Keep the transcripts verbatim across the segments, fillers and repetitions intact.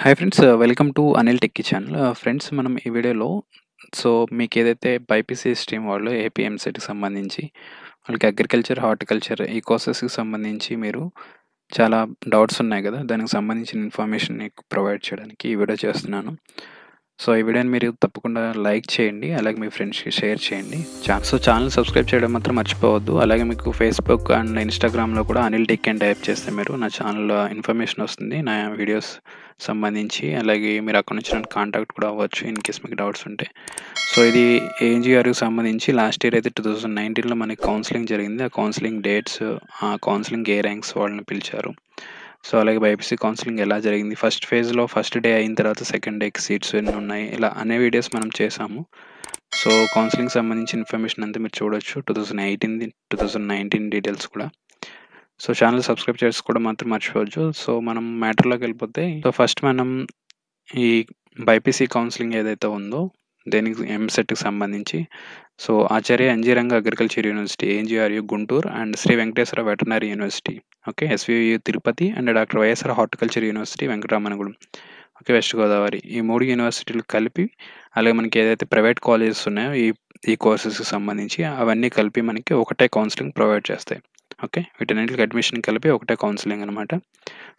Hi friends welcome to Anil tech channel friends मनम ई video so मीकु एदैते बीपीसी स्ट्रीम वाळ्ळु एपी एमसेट की संबंधी वाळ्ळकि अग्रिकल्चर हार्टिकल्चर इकोसिस्टम की संबंधी मीरु चाला डाउट्स उन्नायि कदा दानिकि संबंधिंचिन इन्फॉर्मेशन प्रोवाइड चेयडानिकि ई वीडियो चेस्तुन्नानु सो ई वीडियोनि मीरु तप्पकुंडा लाइक चेयंडी अलागे मी फ्रेंड्स की शेर चेयंडी सो चैनल सब्सक्राइब चेयडम मात्रम मर्चिपोवद्दु अलागे मीकु फेसबुक अंड इंस्टाग्राम लो कूडा अनिल टेक एंड टाइप चेस्ते मीरु ना चैनल इन्फॉर्मेशन वस्तुंदी ना वीडियोस संबंधी అలాగే మీరు అక్కడ నుంచి నన్ను కాంటాక్ట్ కూడా అవ్వచ్చు ఇన్ కేస్ మీకు డౌట్స్ ఉంటే సో ఇది ఏఎన్జీఆర్ కి సంబంధించి లాస్ట్ ఇయర్ అయితే రెండు వేల పంతొమ్మిది లో మనకి కౌన్సిలింగ్ జరిగింది ఆ కౌన్సిలింగ్ డేట్స్ ఆ కౌన్సిలింగ్ ఏ ర్యాంక్స్ వాళ్ళని పిలిచారు సో అలాగే బైపీసీ కౌన్సిలింగ్ ఎలా జరిగింది ఫస్ట్ ఫేజ్ లో ఫస్ట్ డే అయిన తర్వాత సెకండ్ డేకి సీట్స్ ఎన్ని ఉన్నాయి ఇలా అనే వీడియోస్ మనం చేసాము సో కౌన్సిలింగ్ సంబంధించిన ఇన్ఫర్మేషన్ అంతా మీరు చూడొచ్చు రెండు వేల పద్దెనిమిది రెండు వేల పంతొమ్మిది డీటెయిల్స్ కూడా సో ఛానల్ సబ్స్క్రైబ్ చేసుకోవడం మాత్రం మర్చిపోవద్దు సో మనం మ్యాటర్లోకి వెళ్ళిపోతే సో ఫస్ట్ మనం ఈ బైపీసీ కౌన్సిలింగ్ ఏదైతే ఉందో దేనికి ఎంసెట్కి సంబంధించి so Acharya NG Ranga agriculture university ANGRAU Guntur and Shri Venkateswara veterinary university okay SVU Tirupati and doctor YSR horticulture university Venkataramannagudem okay west Godavari ఈ మూడు యూనివర్సిటీలు కలిపి అలాగే మనకి ఏదైతే ప్రైవేట్ కాలేజెస్ ఉన్నాయో ఈ ఈ కోర్సెస్కి సంబంధించి అవన్నీ కలిపి మనకి ఒకటే కౌన్సిలింగ్ ప్రొవైడ్ చేస్తాయి ఓకే వీటన్నిటికి అడ్మిషన్ కలిపి ఒకటే కౌన్సిలింగ్ అనమాట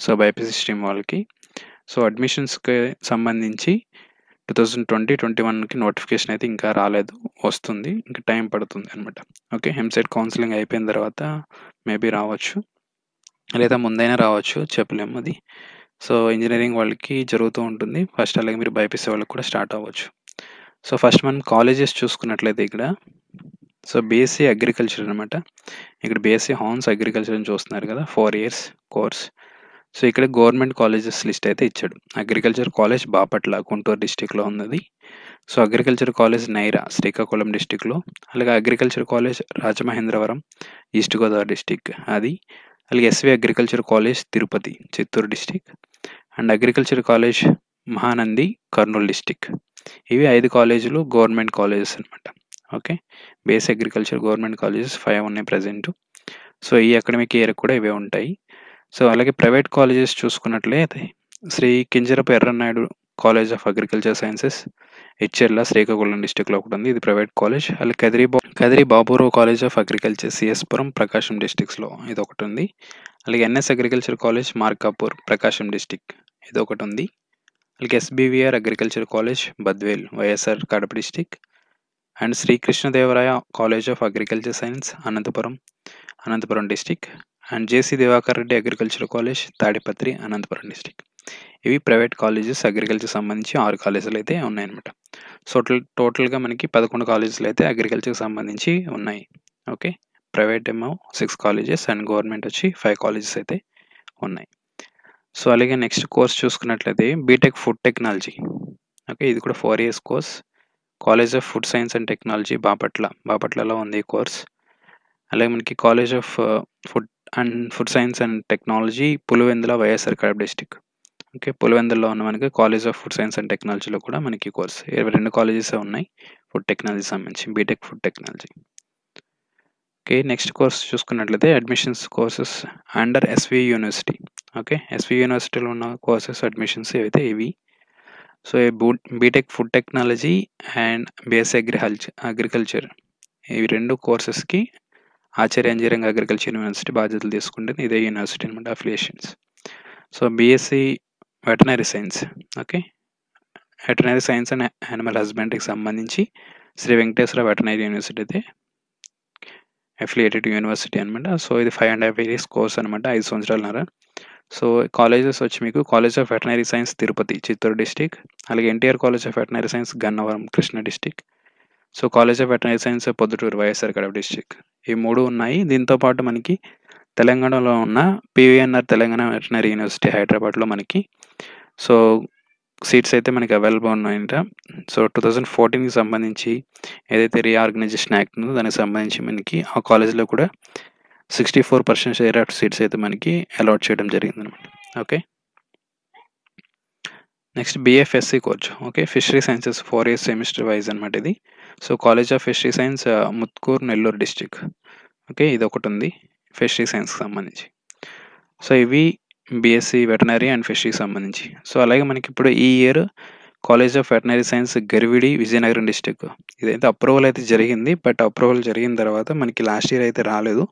సో బైపీసీ స్ట్రీమ్ వాళ్ళకి సో అడ్మిషన్స్కి సంబంధించి టూ థౌజండ్ ట్వంటీ ట్వంటీ వన్కి నోటిఫికేషన్ అయితే ఇంకా రాలేదు వస్తుంది ఇంకా టైం పడుతుంది అనమాట ఓకే ఎంసెట్ కౌన్సిలింగ్ అయిపోయిన తర్వాత మేబీ రావచ్చు లేదా ముందైనా రావచ్చు చెప్పలేము అది సో ఇంజనీరింగ్ వాళ్ళకి జరుగుతూ ఉంటుంది ఫస్ట్ అలాగే మీరు బైపీసీ వాళ్ళకి కూడా స్టార్ట్ అవ్వచ్చు సో ఫస్ట్ మనం కాలేజెస్ చూసుకున్నట్లయితే ఇక్కడ సో బీఎస్సీ అగ్రికల్చర్ అనమాట ఇక్కడ బీఎస్సీ హాన్స్ అగ్రికల్చర్ అని చూస్తున్నారు కదా ఫోర్ ఇయర్స్ కోర్స్ సో ఇక్కడ గవర్నమెంట్ కాలేజెస్ లిస్ట్ అయితే ఇచ్చాడు అగ్రికల్చర్ కాలేజ్ బాపట్ల గుంటూరు డిస్టిక్లో ఉన్నది so agriculture college Naira Srikakulam డిస్టిక్లో అలాగే agriculture college Rajamahendravaram east Godavari district అది అలాగే SV agriculture college Tirupati Chittoor district and agriculture college Mahanandi Kurnool district ఇవి ఐదు కాలేజీలు గవర్నమెంట్ కాలేజెస్ అనమాట okay base agriculture government colleges five ఉన్నాయి ప్రజెంట్ సో ఈ అకాడమిక్ ఇయర్ కూడా ఇవే ఉంటాయి సో అలాగే ప్రైవేట్ కాలేజెస్ చూసుకున్నట్లయితే Shri Kinjarapu Yerrannaidu college of agriculture sciences Etcherla Srikakulam డిస్టిక్లో ఒకటి ఉంది ఇది ప్రైవేట్ కాలేజ్ అలాగే Kadiri Kadiri Baburao college of agriculture CS Puram Prakasam డిస్టిక్స్లో ఇది ఒకటి ఉంది అలాగే NS agriculture college Markapur Prakasam district ఇది ఒకటి ఉంది అలాగే SBVR agriculture college Badvel YSR Kadapa district and Srikrishna Deva Raya college of agriculture science Anantapuram Anantapuram district and JC Diwakar Reddy agriculture college Tadipatri Anantapuram district ఇవి ప్రైవేట్ కాలేజెస్ అగ్రికల్చర్ సంబంధించి ఆరు కాలేజీలు అయితే ఉన్నాయన్నమాట సో టోటల్ టోటల్గా మనకి పదకొండు కాలేజీలు అయితే అగ్రికల్చర్కి సంబంధించి ఉన్నాయి ఓకే ప్రైవేట్ ఏమో సిక్స్ కాలేజెస్ అండ్ గవర్నమెంట్ వచ్చి ఫైవ్ కాలేజెస్ అయితే ఉన్నాయి సో అలాగే నెక్స్ట్ కోర్స్ చూసుకున్నట్లయితే బీటెక్ ఫుడ్ టెక్నాలజీ ఓకే ఇది కూడా four years course college of food science and technology Bapatla బాపట్లలో ఉంది ఈ కోర్స్ అలాగే మనకి college of food and food science and technology Pulivendula YSR Kadapa district okay పులివెందులలో ఉన్న మనకి college of food science and టెక్నాలజీలో కూడా మనకి కోర్స్ ఇరవై రెండు కాలేజెస్ ఉన్నాయి ఫుడ్ టెక్నాలజీ సంబంధించి BTech food technology okay next course చూసుకున్నట్లయితే admissions courses under SV university okay SV యూనివర్సిటీలో ఉన్న కోర్సెస్ అడ్మిషన్స్ ఏవైతే ఇవి so BTech food technology and BSc agriculture agriculture ఇవి రెండు కోర్సెస్కి Acharya NG Ranga agriculture university బాధ్యతలు తీసుకుంటుంది ఇదే యూనివర్సిటీ అనమాట affiliations so BSc veterinary science okay veterinary science and animal హస్బెండరీకి సంబంధించి శ్రీ వెంకటేశ్వర వెటనరీ యూనివర్సిటీ అయితే అఫిలియేటెడ్ యూనివర్సిటీ అనమాట సో ఇది five and half years course అనమాట ఐదు సంవత్సరాలున్నర సో కాలేజెస్ వచ్చి మీకు college of veterinary science Tirupati Chittoor district అలాగే NTR college of veterinary science Gannavaram Krishna district so college of veterinary science Proddatur YSR Kadapa district ఈ మూడు ఉన్నాయి దీంతోపాటు మనకి తెలంగాణలో ఉన్న పీవీఎన్ఆర్ తెలంగాణ వెటనరీ యూనివర్సిటీ హైదరాబాద్లో మనకి సో సీట్స్ అయితే మనకి అవైలబుల్ ఉన్నాయంట సో టూ థౌజండ్ ఫోర్టీన్కి సంబంధించి ఏదైతే రీఆర్గనైజేషన్ యాక్ట్ ఉందో దానికి సంబంధించి మనకి ఆ కాలేజ్లో కూడా sixty four percent share of seats అయితే మనకి అలాట్ చేయడం జరిగింది అనమాట okay next BFSc course okay fishery sciences four years semester wise అనమాట ఇది so college of fishery science Muthukur Nellore district okay ఇది ఒకటి ఉంది ఫిషరీ సైన్స్కి సంబంధించి సో ఇవి बीएससी वेटनरी एंड फिशरी संबंधी सो अलागे मन की इप्पुडु ई year college of veterinary science Garividi Vijayanagar district इदैते अप्रूवल अयिते जरिगिंदी बट अप्रूवल जरिगिन तर्वात मन की लास्ट इयर अयिते रालेदु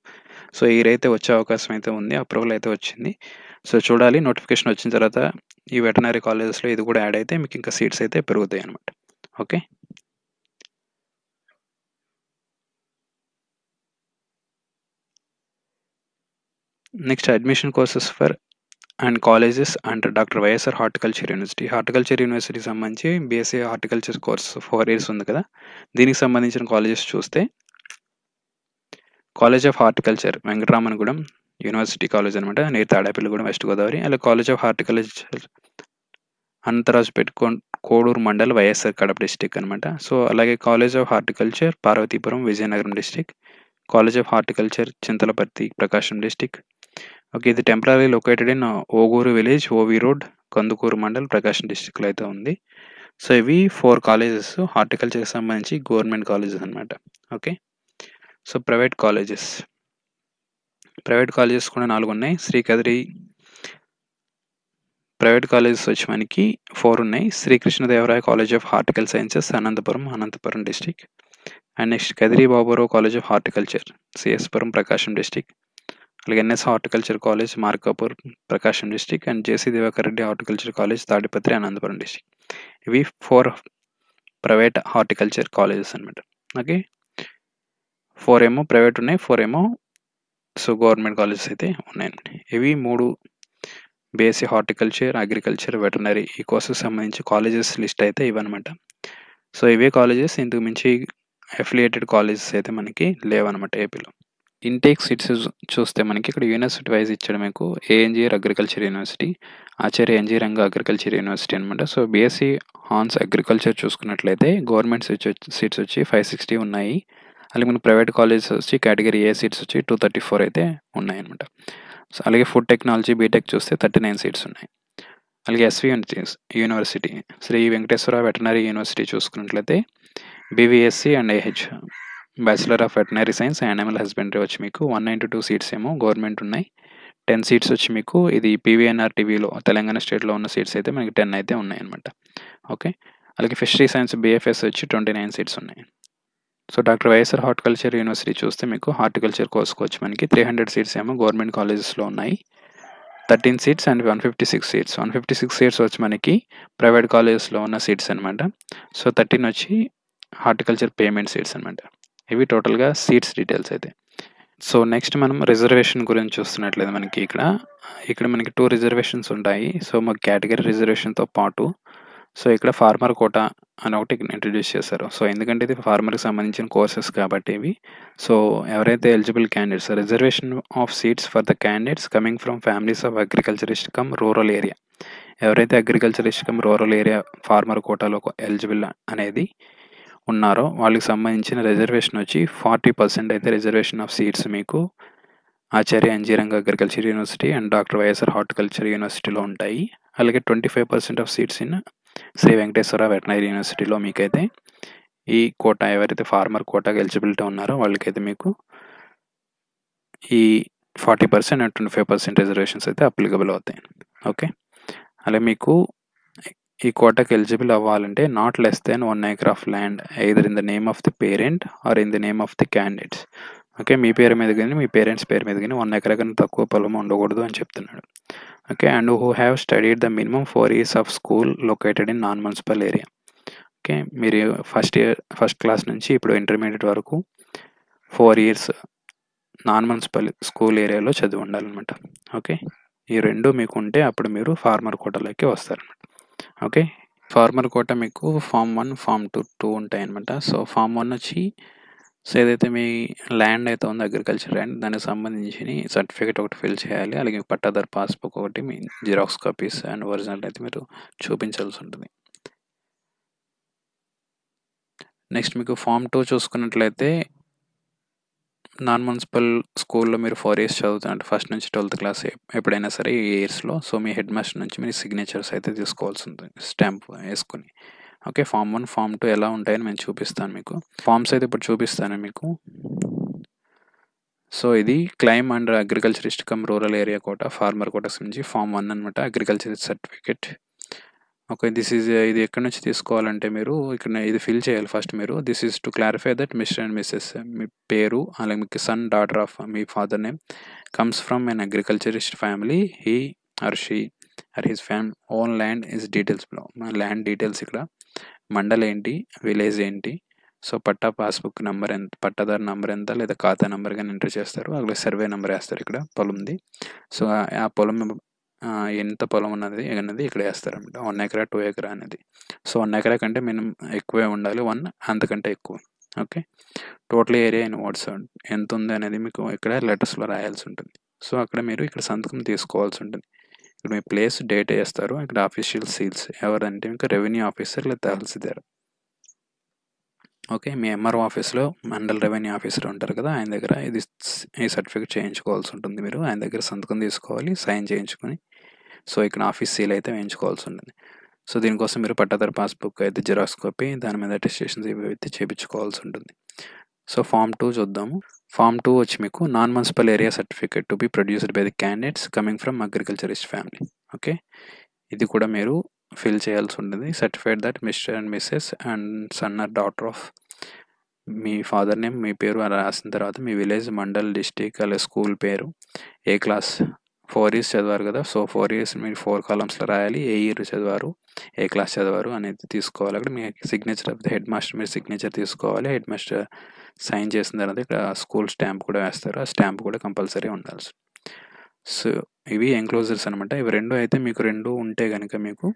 सो ई इयर अयिते वच्चे अवकाशम अयिते उंदी अप्रूवल अयिते वच्चिंदी सो चूडाली नोटिफिकेशन वच्चिन तर्वात ई वेटनरी कॉलेजेस लो इदि कूडा ऐड अयिते मीकु इंका सीट्स अयिते पेरुगुतायि अन्नमाट okay next admission courses for and colleges and doctor YSR horticulture university horticulture university संबंधी BSc horticulture course four years ఉంది కదా దీనికి సంబంధించిన కాలేజెస్ చూస్తే college of horticulture Venkataramannagudem university college అన్నమాట నేర్ తాడేపల్లిగూడెం వెస్ట్ గోదావరి అలా college of horticulture Anantharajapeta Koduru mandal YSR Kadapa district అన్నమాట so అలాగే college of horticulture Parvathipuram Vizianagaram district college of horticulture Chintalaparthi Prakasam district okay इधर temporary located in Ogur village OV road Kandukur mandal Prakasam district so इवी four colleges horticulture की संबंधी government colleges अन्नमाट okay so private colleges private colleges कूडा नालुगु उन्नायि श्रीकदरी प्राइवेट कॉलेजेस वच्चि मनकी फोर उन्नायि Srikrishna Devaraya college of horticulture sciences Anantapuram Anantapuram district and next Kadiri Baburao college of horticulture CSPuram Prakasam district అలాగే NS horticulture college Markapur Prakasam district and JC Diwakar Reddy horticulture college Tadipatri Anantapuram district ఇవి four private horticulture colleges అన్నమాట okay four ఏమో ప్రైవేట్ ఉన్నాయి ఫోర్ ఏమో so government colleges అయితే ఉన్నాయన్నమాట ఇవి మూడు బీఎస్సీ హార్టికల్చర్ అగ్రికల్చర్ వెటర్నరీ ఈ కోర్సుకు సంబంధించి కాలేజెస్ లిస్ట్ అయితే ఇవన్నమాట సో ఇవే కాలేజెస్ ఇంతకు మించి అఫిలియేటెడ్ కాలేజెస్ అయితే మనకి లేవన్నమాట ఏపీలో इंटेक् सीट्स चूस्ते मन की यूनिवर्सिटी वाइज इच्छा एएनजी agriculture university Acharya NG Ranga agriculture university अन्नमाट सो बीएससी हॉर्टिकल्चर अग्रिकल्चर चूसुकुन्नट्लयिते गवर्नमेंट सीट्स वच्ची फाइव सिक्स्टी उन्नायि अलागे मन प्राइवेट कॉलेजेस वच्ची कैटगरी ए सीट्स वच्ची टू थर्टी फोर अयिते उन्नायि अन्नमाट सो अलागे फूड टेक्नोलॉजी बीटेक चूस्ते थर्टी नाइन सीट्स उन्नायि अलागे SV university Sri Venkateswara veterinary university चूसुकुन्नट्लयिते BVSc and AH bachelor of veterinary science and animal husbandry वी वन नाइंटी टू सीट्स एमो गवर्नमेंट उन्नाई टेन सीट्स वी इधी पीवीएनआर टीवीलो तेलंगाणा स्टेट लो उन्न सीट्स अयिते मनकी टेन अयिते उन्नाई अन्नमाट ओके अलगे फिशरी साइंस बीएफएस वी ट्वेंटी नाइन सीट्स उन्नाई so doctor YSR horticulture university चूस्ते मीकु हार्टिकल्चर कोर्स कोच्चि मनकी थ्री हंड्रेड सीट्स एमो गवर्नमेंट कॉलेजेस लो उन्नाई thirteen seats and one fifty six seats one fifty six seats वच्चि मनकी प्राइवेट कॉलेजेस लो उन्न सीट्स अन्नमाट सो थर्टीन वच्चि हार्टिकल्चर पेमेंट सीट्स अन्नमाट ఇవి టోటల్ గా సీట్స్ డీటెయిల్స్ అయితే సో నెక్స్ట్ మనం రిజర్వేషన్ గురించి చూస్తున్నట్లయితే మనకి ఇక్కడ ఇక్కడ మనకి టూ రిజర్వేషన్స్ ఉంటాయి సో మా కేటగిరీ రిజర్వేషన్ తో పాటు సో ఇక్కడ ఫార్మర్ కోటా అని ఒకటి ఇంట్రడ్యూస్ చేశారు సో ఎందుకంటే ఇది ఫార్మర్ కి సంబంధించిన కోర్సెస్ కాబట్టి ఇవి సో ఎవరైతే eligible candidates reservation of seats for the candidates coming from families of agriculturist cum rural area ఎవరైతే agriculturist cum rural area farmer కోటాలో ఎలిజిబుల్ అనేది ఉన్నారో వాళ్ళకి సంబంధించిన రిజర్వేషన్ వచ్చి ఫార్టీ పర్సెంట్ అయితే రిజర్వేషన్ ఆఫ్ సీట్స్ మీకు Acharya NG Ranga agriculture university and doctor YSR horticulture యూనివర్సిటీలో ఉంటాయి అలాగే twenty five percent of seats in Sri Venkateswara veterinary యూనివర్సిటీలో మీకైతే ఈ కోటా ఎవరైతే ఫార్మర్ కోటాకి ఎలిజిబిలిటీ ఉన్నారో వాళ్ళకైతే మీకు ఈ forty percent and twenty five percent reservations అయితే అప్లికబుల్ అవుతాయి ఓకే అలాగే మీకు ఈ కోటాకి ఎలిజిబుల్ అవ్వాలంటే not less than one acre of land either in the name of the parent or in the name of the candidates okay మీ పేరు మీద కానీ మీ పేరెంట్స్ పేరు మీద కానీ వన్ ఎకర్ కన్నా తక్కువ పొలం ఉండకూడదు అని చెప్తున్నాడు okay and who have studied the minimum four years of school located in non municipal area okay మీరు ఫస్ట్ ఇయర్ ఫస్ట్ క్లాస్ నుంచి ఇప్పుడు ఇంటర్మీడియట్ వరకు four years non municipal school ఏరియాలో చదివి ఉండాలన్నమాట ఓకే ఈ రెండు మీకు ఉంటే అప్పుడు మీరు ఫార్మర్ కోటాలోకి వస్తారన్నమాట ఓకే ఫార్మర్ కోటా మీకు form one form two two ఉంటాయన్నమాట సో ఫామ్ వన్ వచ్చి సో ఏదైతే మీ ల్యాండ్ అయితే ఉందో అగ్రికల్చర్ ల్యాండ్ దానికి సంబంధించి సర్టిఫికేట్ ఒకటి ఫిల్ చేయాలి అలాగే పట్టాదారు పాస్బుక్ ఒకటి మీ జిరాక్స్ కాపీస్ అండ్ ఒరిజినల్ అయితే మీరు చూపించాల్సి ఉంటుంది నెక్స్ట్ మీకు ఫామ్ టూ చూసుకున్నట్లయితే నాన్ మున్సిపల్ స్కూల్లో మీరు ఫోర్ ఇయర్స్ చదువుతున్నట్టు ఫస్ట్ నుంచి ట్వెల్త్ క్లాస్ ఎప్పుడైనా సరే ఈ ఇయర్స్లో సో మీ హెడ్ మాస్టర్ నుంచి మీరు సిగ్నేచర్స్ అయితే తీసుకోవాల్సి ఉంటుంది స్టాంప్ వేసుకుని okay form one form two ఎలా ఉంటాయని నేను చూపిస్తాను మీకు ఫామ్స్ అయితే ఇప్పుడు చూపిస్తాను మీకు సో ఇది క్లైమ్ అండర్ అగ్రికల్చర్ ఇస్టికమ్ rural area quota farmer quotas నుంచి ఫామ్ వన్ అనమాట agriculture certificate. Okay this is ఇది ఎక్కడి నుంచి తీసుకోవాలంటే మీరు ఇక్కడ ఇది ఫిల్ చేయాలి ఫస్ట్ మీరు. This is to clarify that Mr and Mrs మీ పేరు అలాగే మీకు సన్ డాటర్ ఆఫ్ మీ father name comes from an agriculturist family he or she or his family own land is details below land details ఇక్కడ మండల్ ఏంటి village ఏంటి so పట్టా passbook number ఎంత పట్టాదారు నెంబర్ ఎంత లేదా ఖాతా నెంబర్ కానీ ఎంటర్ చేస్తారు అలాగే సర్వే నెంబర్ వేస్తారు ఇక్కడ పొలంది. సో ఆ పొలం ఎంత పొలం ఉన్నది అనేది ఇక్కడ వేస్తారు అనమాట వన్ ఎకరా టూ ఎకరా అనేది. సో వన్ ఎకరా కంటే మినిమం ఎక్కువే ఉండాలి వన్ అంతకంటే ఎక్కువ. Okay total area and what's ఎంత ఉంది అనేది మీకు ఇక్కడ లెటర్స్లో రాయాల్సి ఉంటుంది. సో అక్కడ మీరు ఇక్కడ సంతకం తీసుకోవాల్సి ఉంటుంది. ఇక్కడ మీ ప్లేస్ డేట్ వేస్తారు ఇక్కడ ఆఫీషియల్ సీల్స్ ఎవరంటే మీకు రెవెన్యూ ఆఫీసర్ లేదా తహసీల్దార్. ఓకే మీ ఎంఆర్ఓ ఆఫీస్లో మండల్ రెవెన్యూ ఆఫీసర్ ఉంటారు కదా ఆయన దగ్గర ఇది ఈ సర్టిఫికేట్ చేయించుకోవాల్సి ఉంటుంది. మీరు ఆయన దగ్గర సంతకం తీసుకోవాలి సైన్ చేయించుకొని సో ఇక్కడ ఆఫీస్ సీల్ అయితే వేయించుకోవాల్సి ఉంటుంది. సో దీనికోసం మీరు పట్టాదారు పాస్బుక్ అయితే జిరాక్స్ కాపీ దాని మీద అటెస్టేషన్స్ ఇవి అయితే చేయించుకోవాల్సి ఉంటుంది. సో ఫామ్ టూ చూద్దాము. ఫామ్ టూ వచ్చి మీకు non municipal area certificate to be produced by the candidates coming from agriculturist family. Okay ఇది కూడా మీరు ఫిల్ చేయాల్సి ఉంటుంది. Certified that Mr and Mrs and son or daughter of మీ father name మీ పేరు రాసిన తర్వాత మీ విలేజ్ మండల్ డిస్టిక్ అలాగే స్కూల్ పేరు ఏ క్లాస్ ఫోర్ ఇయర్స్ చదివారు కదా సో ఫోర్ ఇయర్స్ మీరు ఫోర్ కాలమ్స్లో రాయాలి ఏ ఇయర్ చదివారు ఏ క్లాస్ చదివారు అనేది తీసుకోవాలి. అక్కడ మీ signature of the headmaster మీరు సిగ్నేచర్ తీసుకోవాలి. హెడ్ మాస్టర్ సైన్ చేసిన తర్వాత ఇక్కడ స్కూల్ స్టాంప్ కూడా వేస్తారు ఆ స్టాంప్ కూడా కంపల్సరీ ఉండాల్సి. సో ఇవి ఎంక్లోజర్స్ అనమాట. ఇవి రెండు అయితే మీకు రెండు ఉంటే కనుక మీకు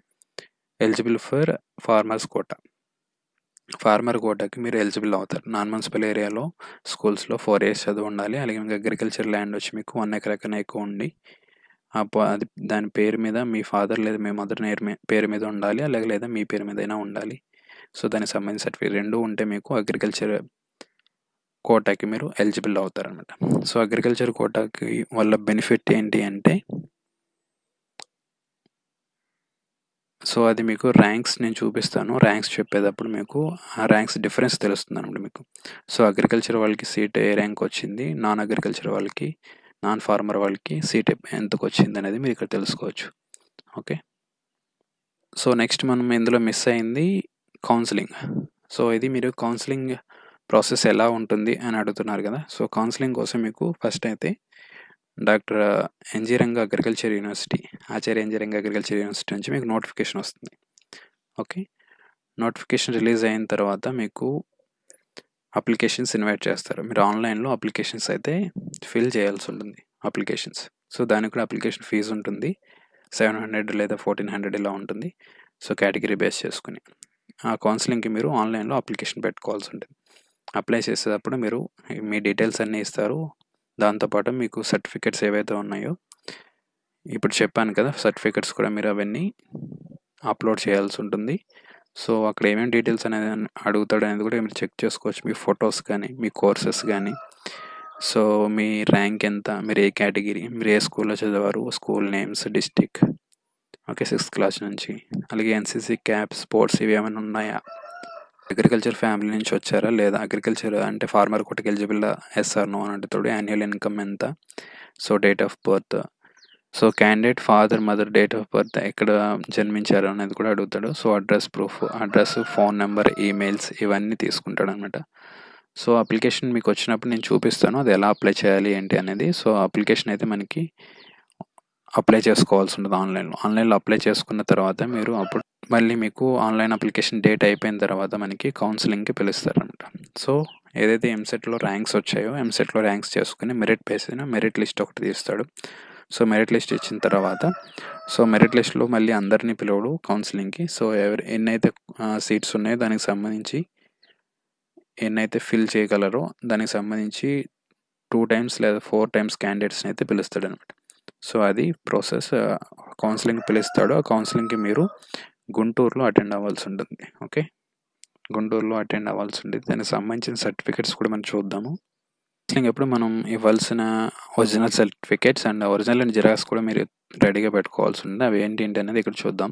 eligible for farmers quota farmer కోటాకి మీరు ఎలిజిబుల్ అవుతారు. నాన్ మున్సిపల్ ఏరియాలో స్కూల్స్లో ఫోర్ ఇయర్స్ చదువు ఉండాలి అలాగే మీకు అగ్రికల్చర్ ల్యాండ్ వచ్చి మీకు వన్ ఎకరా కన్నా ఎక్కువ ఉండి అది దాని పేరు మీద మీ ఫాదర్ లేదా మీ మదర్ పేరు మీద ఉండాలి అలాగే లేదా మీ పేరు మీద అయినా ఉండాలి. సో దానికి సంబంధించిన సర్టిఫికేట్ రెండు ఉంటే మీకు అగ్రికల్చర్ కోటాకి మీరు ఎలిజిబుల్ అవుతారు అనమాట. సో అగ్రికల్చర్ కోటాకి వల్ల బెనిఫిట్ ఏంటి అంటే సో అది మీకు ర్యాంక్స్ నేను చూపిస్తాను ర్యాంక్స్ చెప్పేటప్పుడు మీకు ఆ ర్యాంక్స్ డిఫరెన్స్ తెలుస్తుంది అనమాట మీకు. సో అగ్రికల్చర్ వాళ్ళకి సీట్ ఏ ర్యాంక్ వచ్చింది నాన్ అగ్రికల్చర్ వాళ్ళకి నాన్ ఫార్మర్ వాళ్ళకి సీట్ ఎంతకు వచ్చింది అనేది మీరు ఇక్కడ తెలుసుకోవచ్చు. ఓకే సో నెక్స్ట్ మనం ఇందులో మిస్ అయింది కౌన్సిలింగ్. సో ఇది మీరు కౌన్సిలింగ్ ప్రాసెస్ ఎలా ఉంటుంది అని అడుగుతున్నారు కదా. సో కౌన్సిలింగ్ కోసం మీకు ఫస్ట్ అయితే doctor NG Ranga agriculture university Acharya NG Ranga agriculture university నుంచి మీకు నోటిఫికేషన్ వస్తుంది. ఓకే నోటిఫికేషన్ రిలీజ్ అయిన తర్వాత మీకు అప్లికేషన్స్ ఇన్వైట్ చేస్తారు మీరు ఆన్లైన్లో అప్లికేషన్స్ అయితే ఫిల్ చేయాల్సి ఉంటుంది అప్లికేషన్స్. సో దానికి కూడా అప్లికేషన్ ఫీజు ఉంటుంది సెవెన్ హండ్రెడ్ లేదా ఫోర్టీన్ హండ్రెడ్ ఇలా ఉంటుంది. సో కేటగిరీ బేస్ చేసుకుని ఆ కౌన్సిలింగ్కి మీరు ఆన్లైన్లో అప్లికేషన్ పెట్టుకోవాల్సి ఉంటుంది. అప్లై చేసేటప్పుడు మీరు మీ డీటెయిల్స్ అన్నీ ఇస్తారు దాంతోపాటు మీకు సర్టిఫికెట్స్ ఏవైతే ఉన్నాయో ఇప్పుడు చెప్పాను కదా సర్టిఫికెట్స్ కూడా మీరు అవన్నీ అప్లోడ్ చేయాల్సి ఉంటుంది. సో అక్కడ ఏమేమి డీటెయిల్స్ అనేది అడుగుతాడు అనేది కూడా మీరు చెక్ చేసుకోవచ్చు మీ ఫొటోస్ కానీ మీ కోర్సెస్ కానీ సో మీ ర్యాంక్ ఎంత మీరు ఏ కేటగిరీ మీరు ఏ స్కూల్లో చదివారు school names district okay sixth class నుంచి అలాగే ఎన్సీసీ క్యాప్ స్పోర్ట్స్ ఇవి ఏమైనా ఉన్నాయా అగ్రికల్చర్ ఫ్యామిలీ నుంచి వచ్చారా లేదా అగ్రికల్చర్ అంటే ఫార్మర్ కోటకి ఎలిజిబుల్ ఎస్ఆర్ నో అని అడుగుతాడు యాన్యువల్ ఇన్కమ్ ఎంత so date of birth so candidate father mother date of birth ఎక్కడ జన్మించారు అనేది కూడా అడుగుతాడు. So address proof address phone number emails ఇవన్నీ తీసుకుంటాడు అనమాట. సో అప్లికేషన్ మీకు వచ్చినప్పుడు నేను చూపిస్తాను అది ఎలా అప్లై చేయాలి ఏంటి అనేది. సో అప్లికేషన్ అయితే మనకి అప్లై చేసుకోవాల్సి ఉంటుంది ఆన్లైన్లో. ఆన్లైన్లో అప్లై చేసుకున్న తర్వాత మీరు అప్పుడు మళ్ళీ మీకు ఆన్లైన్ అప్లికేషన్ డేట్ అయిపోయిన తర్వాత మనకి కౌన్సిలింగ్కి పిలుస్తారనమాట. సో ఏదైతే ఎంసెట్లో ర్యాంక్స్ వచ్చాయో ఎంసెట్లో ర్యాంక్స్ చేసుకుని మెరిట్ బేస్ అయినా మెరిట్ లిస్ట్ ఒకటి తీస్తాడు. సో మెరిట్ లిస్ట్ ఇచ్చిన తర్వాత సో మెరిట్ లిస్ట్లో మళ్ళీ అందరినీ పిలవడు కౌన్సిలింగ్కి. సో ఎవరు ఎన్నైతే సీట్స్ ఉన్నాయో దానికి సంబంధించి ఎన్నైతే ఫిల్ చేయగలరో దానికి సంబంధించి టూ టైమ్స్ లేదా ఫోర్ టైమ్స్ క్యాండిడేట్స్ని అయితే పిలుస్తాడు అనమాట. సో అది ప్రాసెస్ కౌన్సిలింగ్ పిలుస్తాడు. ఆ కౌన్సిలింగ్కి మీరు గుంటూరులో అటెండ్ అవ్వాల్సి ఉంటుంది. ఓకే గుంటూరులో అటెండ్ అవ్వాల్సి ఉంటుంది. దానికి సంబంధించిన సర్టిఫికేట్స్ కూడా మనం చూద్దాము. ఎప్పుడు మనం ఇవ్వాల్సిన original certificates and original and xerox కూడా మీరు రెడీగా పెట్టుకోవాల్సి ఉంటుంది. అవి ఏంటి ఏంటి అనేది ఇక్కడ చూద్దాం.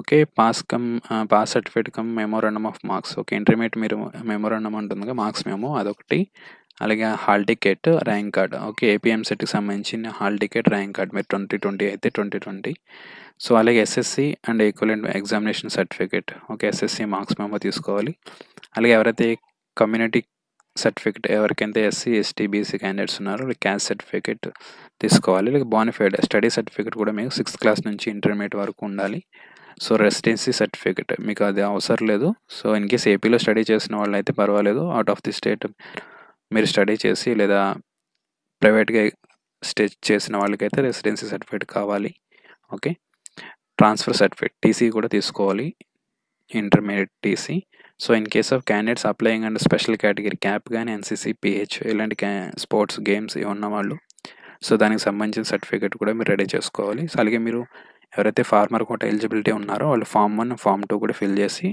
Okay pass cum pass certificate cum memorandum of marks. Okay intermediate మీరు మెమోరాండమ్ ఉంటుందిగా మార్క్స్ మేము అదొకటి అలాగే hall ticket rank card okay ఏపీఎంసెట్కి సంబంధించిన హాల్ టికెట్ ర్యాంక్ కార్డ్ మీరు ట్వంటీ ట్వంటీ అయితే ట్వంటీ ట్వంటీ సో అలాగే SSC and equivalent examination certificate okay SSC marks మేము తీసుకోవాలి. అలాగే ఎవరైతే కమ్యూనిటీ సర్టిఫికేట్ ఎవరికైతే ఎస్సీ ఎస్టీ బీసీ క్యాండిడేట్స్ ఉన్నారో వాళ్ళకి క్యాస్ట్ సర్టిఫికేట్ తీసుకోవాలి. అలాగే బోనఫైడ్ స్టడీ సర్టిఫికేట్ కూడా మీకు సిక్స్త్ క్లాస్ నుంచి ఇంటర్మీడియట్ వరకు ఉండాలి. సో రెసిడెన్సీ సర్టిఫికేట్ మీకు అది అవసరం లేదు. సో ఇన్ కేస్ ఏపీలో స్టడీ చేసిన వాళ్ళు అయితే పర్వాలేదు, అవుట్ ఆఫ్ ది స్టేట్ మీరు స్టడీ చేసి లేదా ప్రైవేట్గా స్టే చేసిన వాళ్ళకైతే రెసిడెన్సీ సర్టిఫికేట్ కావాలి. ఓకే ట్రాన్స్ఫర్ సర్టిఫికేట్ టీసీ కూడా తీసుకోవాలి, intermediate TC. So in case of candidates applying and special category CAP కానీ ఎన్సీసీ పిహెచ్ ఇలాంటి క్యా స్పోర్ట్స్ గేమ్స్ ఇవి ఉన్నవాళ్ళు సో దానికి సంబంధించిన సర్టిఫికేట్ కూడా మీరు రెడీ చేసుకోవాలి. సో అలాగే మీరు ఎవరైతే ఫార్మర్ కోట ఎలిజిబిలిటీ ఉన్నారో వాళ్ళు ఫామ్ వన్ ఫామ్ టూ కూడా ఫిల్ చేసి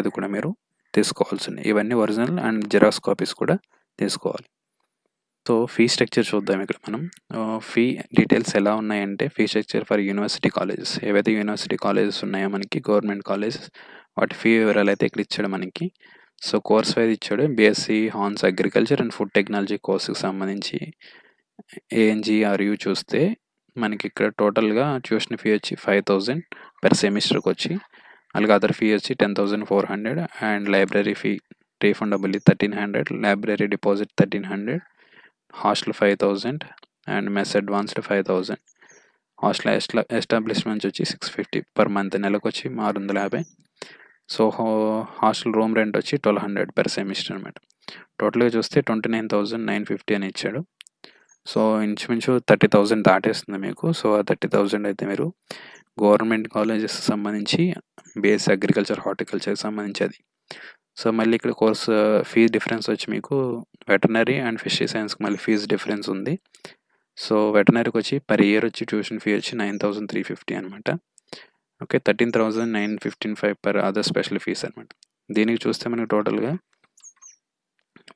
అది కూడా మీరు తీసుకోవాల్సి ఉంది. ఇవన్నీ ఒరిజినల్ అండ్ జిరాక్స్ కాపీస్ కూడా తీసుకోవాలి. సో ఫీ స్ట్రక్చర్ చూద్దాం. ఇక్కడ మనం ఫీ డీటెయిల్స్ ఎలా ఉన్నాయంటే fee structure for university colleges ఏవైతే యూనివర్సిటీ కాలేజెస్ ఉన్నాయో మనకి గవర్నమెంట్ కాలేజెస్ వాటి ఫీ వివరాలు అయితే ఇక్కడ ఇచ్చాడు మనకి. సో కోర్స్ వైజ్ ఇచ్చాడు BSc hons agriculture and food technology కోర్సుకి సంబంధించి ఏఎన్జిఆర్యూ చూస్తే మనకి ఇక్కడ టోటల్గా ట్యూషన్ ఫీ వచ్చి ఫైవ్ థౌజండ్ పర్ సెమిస్టర్కి వచ్చి అలాగే అదర్ ఫీ వచ్చి ten thousand four hundred and library fee refundable thirteen hundred library deposit thirteen hundred hostel five thousand and mess advanced five thousand hostel ఎస్టా ఎస్టాబ్లిష్మెంట్స్ వచ్చి six fifty per month నెలకు వచ్చి ఆరు వందల యాభై. సో హాస్టల్ రూమ్ రెంట్ వచ్చి twelve hundred per semester అనమాట. టోటల్గా చూస్తే twenty nine thousand nine fifty అని ఇచ్చాడు. సో ఇంచుమించు థర్టీ థౌజండ్ దాటేస్తుంది మీకు. సో ఆ థర్టీ థౌజండ్ అయితే మీరు గవర్నమెంట్ కాలేజెస్ సంబంధించి బీఎస్సీ అగ్రికల్చర్ హార్టికల్చర్కి సంబంధించి అది. సో మళ్ళీ ఇక్కడ కోర్స్ ఫీ డిఫరెన్స్ వచ్చి మీకు వెటర్నరీ అండ్ ఫిషరీ సైన్స్కి మళ్ళీ ఫీజు డిఫరెన్స్ ఉంది. సో వెటర్నరీకి వచ్చి పర్ ఇయర్ వచ్చి ట్యూషన్ ఫీ వచ్చి నైన్ థౌజండ్ త్రీ ఫిఫ్టీ అనమాట. Okay thirteen thousand nine fifteen five per other special fees అనమాట. దీనికి చూస్తే మనకి టోటల్గా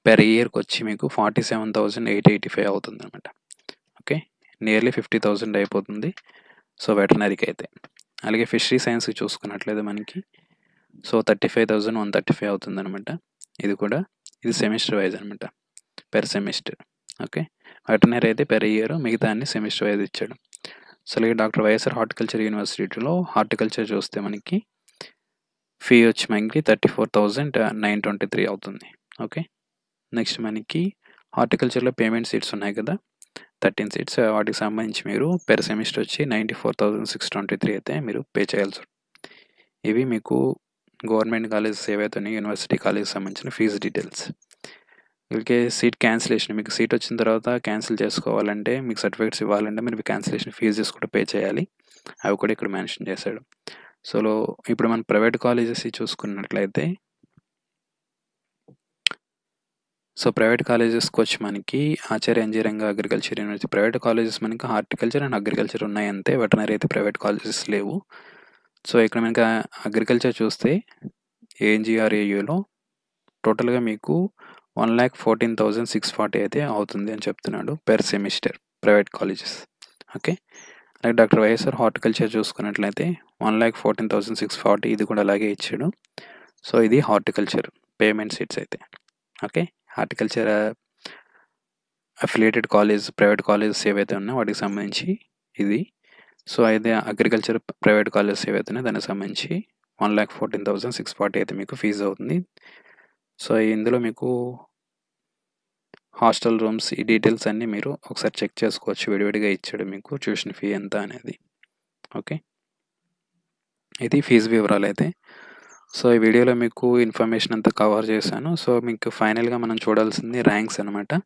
పర్ ఇయర్కి వచ్చి మీకు forty seven thousand eight eighty five అవుతుంది అనమాట. ఓకే నియర్లీ ఫిఫ్టీ థౌజండ్ అయిపోతుంది సో వెటర్నరీకి అయితే. అలాగే ఫిషరీ సైన్స్కి చూసుకున్నట్లయితే మనకి so thirty five thousand one thirty five అవుతుంది అనమాట. ఇది కూడా ఇది సెమిస్టర్ వైజ్ అనమాట పెర్ సెమిస్టర్. ఓకే వెటర్నరీ అయితే పెర్ ఇయర్ మిగతా అన్ని సెమిస్టర్ వైజ్ ఇచ్చాడు. సో అలాగే డాక్టర్ వైఎస్ఆర్ హార్టికల్చర్ యూనివర్సిటీలో హార్టికల్చర్ చూస్తే మనకి ఫీ వచ్చి మనకి thirty four thousand nine twenty three అవుతుంది. ఓకే నెక్స్ట్ మనకి హార్టికల్చర్లో పేమెంట్ సీట్స్ ఉన్నాయి కదా థర్టీన్ సీట్స్ వాటికి సంబంధించి మీరు పెర్ సెమిస్టర్ వచ్చి ninety four thousand six twenty three అయితే మీరు పే చేయాల్సి ఉంటుంది. ఇవి మీకు గవర్నమెంట్ కాలేజెస్ ఏవైతే ఉన్నాయో యూనివర్సిటీ కాలేజెస్ సంబంధించిన ఫీజు డీటెయిల్స్. వీళ్ళకి సీట్ క్యాన్సిలేషన్ మీకు సీట్ వచ్చిన తర్వాత క్యాన్సిల్ చేసుకోవాలంటే మీకు సర్టిఫికేట్స్ ఇవ్వాలంటే మీరు క్యాన్సిలేషన్ ఫీజెస్ కూడా పే చేయాలి, అవి కూడా ఇక్కడ మెన్షన్ చేశాడు. సో ఇప్పుడు మనం ప్రైవేట్ కాలేజెస్ చూసుకున్నట్లయితే సో ప్రైవేట్ కాలేజెస్కి వచ్చి మనకి Acharya NG Ranga agriculture university private colleges మనకి హార్టికల్చర్ అండ్ అగ్రికల్చర్ ఉన్నాయంతే, వెటర్నరీ అయితే ప్రైవేట్ కాలేజెస్ లేవు. సో ఇక్కడ మనకి అగ్రికల్చర్ చూస్తే ఏఎన్జిఆర్ఏయులో టోటల్గా మీకు one lakh fourteen thousand six forty అయితే అవుతుంది అని చెప్తున్నాడు per semester private colleges. Okay అలాగే డాక్టర్ వైఎస్ఆర్ హార్టికల్చర్ చూసుకున్నట్లయితే one lakh fourteen thousand six forty ఇది కూడా అలాగే ఇచ్చాడు. సో ఇది హార్టికల్చర్ పేమెంట్ సీట్స్ అయితే. Okay horticulture affiliated college private colleges ఏవైతే ఉన్నాయో వాటికి సంబంధించి ఇది. సో అయితే అగ్రికల్చర్ ప్రైవేట్ కాలేజెస్ ఏవైతే ఉన్నాయో దానికి సంబంధించి one lakh fourteen thousand six forty అయితే మీకు ఫీజు అవుతుంది. సో ఇందులో మీకు హాస్టల్ రూమ్స్ ఈ డీటెయిల్స్ అన్నీ మీరు ఒకసారి చెక్ చేసుకోవచ్చు, విడివిడిగా ఇచ్చాడు మీకు ట్యూషన్ ఫీ ఎంత అనేది. ఓకే ఇది ఫీజు వివరాలు అయితే. సో ఈ వీడియోలో మీకు ఇన్ఫర్మేషన్ అంతా కవర్ చేశాను. సో మీకు ఫైనల్గా మనం చూడాల్సింది ర్యాంక్స్ అనమాట.